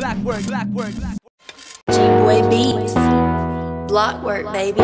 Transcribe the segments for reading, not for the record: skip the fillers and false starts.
Blackwork. GBOYBEATZ, Blockwork, baby.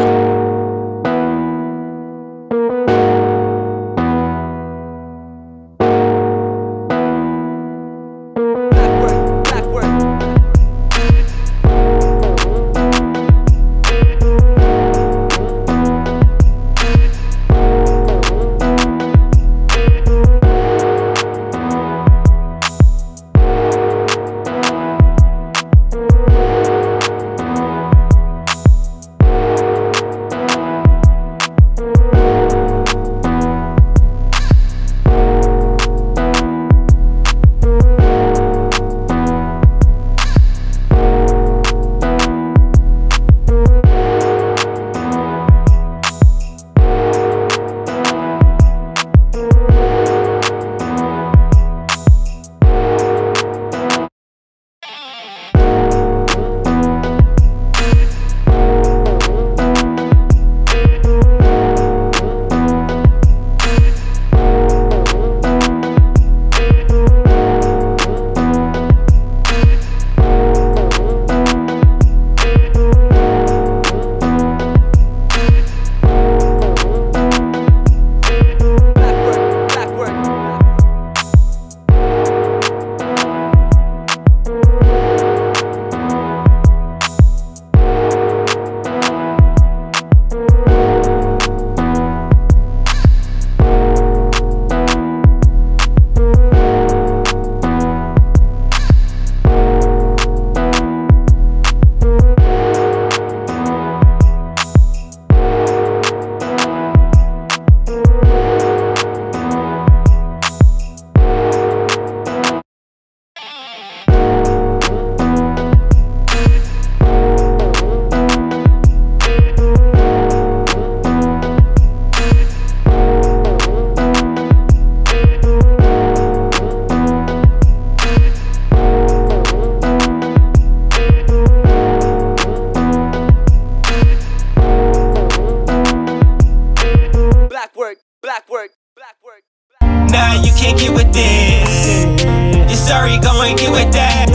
Nah, you can't get with this. You're sorry, go and get with that.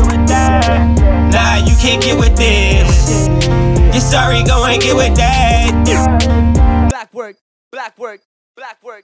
Nah, you can't get with this. You're sorry, go and get with that. Blackwork.